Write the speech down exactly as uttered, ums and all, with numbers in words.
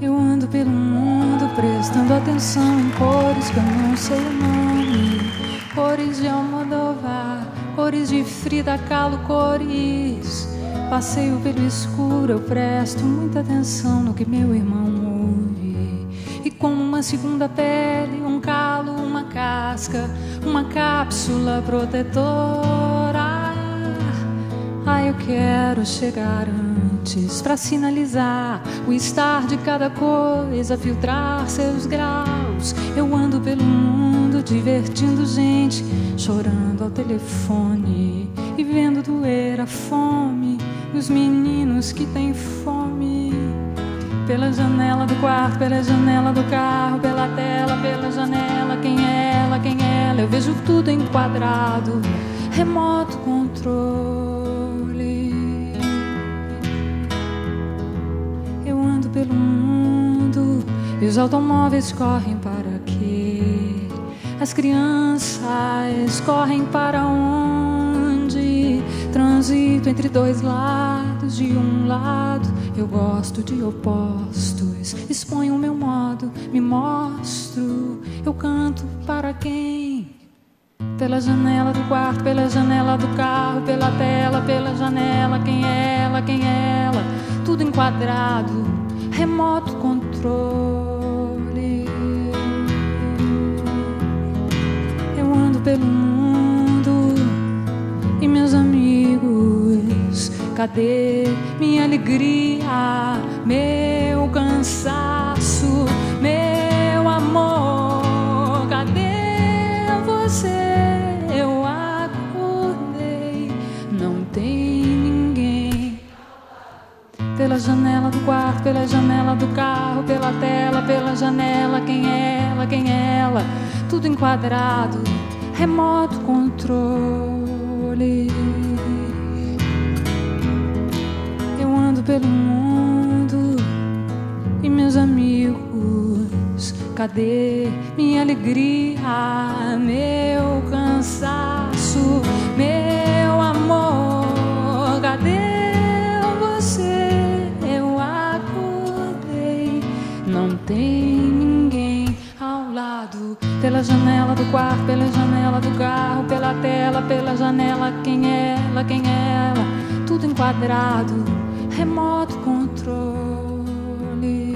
Eu ando pelo mundo prestando atenção em cores que eu não sei o nome. Cores de Almodóvar, cores de Frida Kahlo, cores. Passeio pelo escuro, eu presto muita atenção no que meu irmão ouve. E como uma segunda pele, um calo, uma casca, uma cápsula protetora. Ah, eu quero chegar antes pra sinalizar o estar de cada coisa, filtrar seus graus. Eu ando pelo mundo divertindo gente, chorando ao telefone e vendo doer a fome dos meninos que têm fome. Pela janela do quarto, pela janela do carro, pela tela, pela janela, quem é ela, quem é ela. Eu vejo tudo enquadrado, remoto controle. Eu ando pelo mundo e os automóveis correm para quê? As crianças correm para onde? Transito entre dois lados, de um lado eu gosto de opostos, exponho o meu modo, me mostro, eu canto para quem? Pela janela do quarto, pela janela do carro, pela tela, pela janela, quem é ela, quem é ela, tudo enquadrado, remoto controle. Eu ando pelo mundo e meus amigos, cadê minha alegria, meu cansaço, meu amor? Cadê você? Eu acordei, não tem ninguém. Pela janela do quarto, pela janela do carro, pela tela, pela janela, quem é ela, quem é ela? Tudo enquadrado, remoto controle. Eu ando pelo mundo e meus amigos, cadê minha alegria, meu cansaço, meu amor? Cadê você? Eu acordei, não tem ninguém ao lado. Pela janela do quarto, pela janela do carro, pela tela, pela janela, quem é ela, quem é ela? Tudo enquadrado, remoto controle.